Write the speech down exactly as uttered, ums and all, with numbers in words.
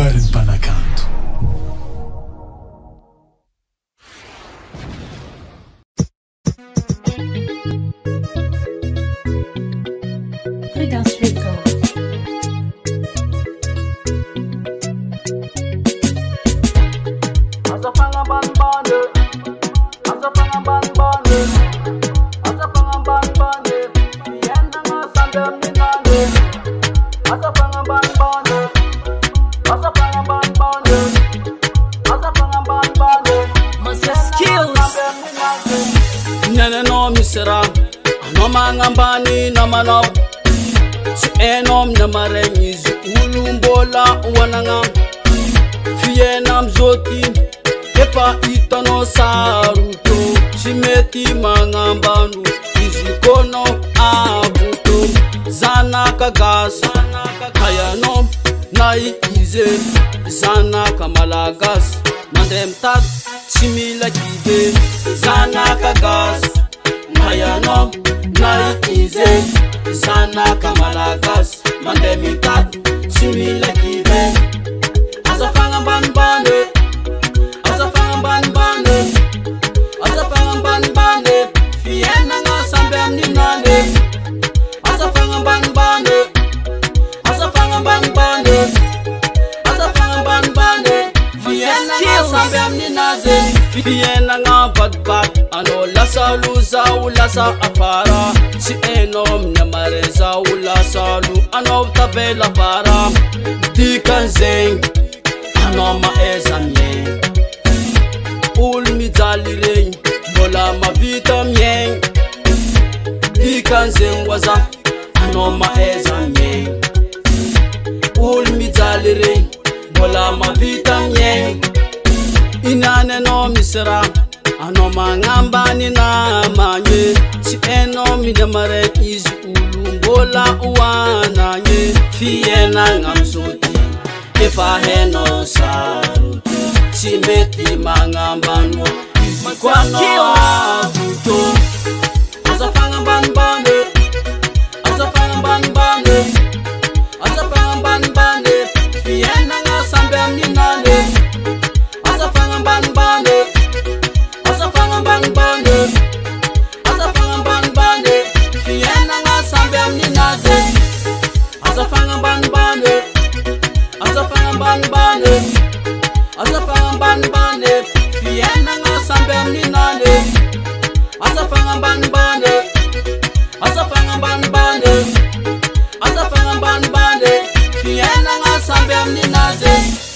Magnambanim-Mbany. Ngambani na manam si enom na marengiz ulumbola wanangam fienam zoti epa itano saruto simeti mangambanu izikono abuto zanaka gas kayanom nai ize zanaka malagas mandem tag simila kide zanaka gas kayanom na ize sana kamalagas mandemikat simile kibe azafanga banbande azafanga banbande azafanga banbande fiena nga sambem ni nande azafanga banbande azafanga banbande azafanga banbande fiena nga sambem ni naze fiena nga badbad ano lasa luza ulasa afara si enom namareza ulasa lu ano tabela para dikanzeng ano maezanye ulmidalireng bola mavitamyeng dikanzeng waza ano maezanye ulmidalireng bola mavitamyeng inane no misra ano Magnambanim Mbany si enom namare iz ulumbola uwananye fiena ngamsoti efaheno saru si meti mangambanu kwano abuto azafanga banbande azafanga banbande azafanga banbande fiena ngasambe mninande azafanga banbande Azafanga banbande, fiena nga sambem ni naze.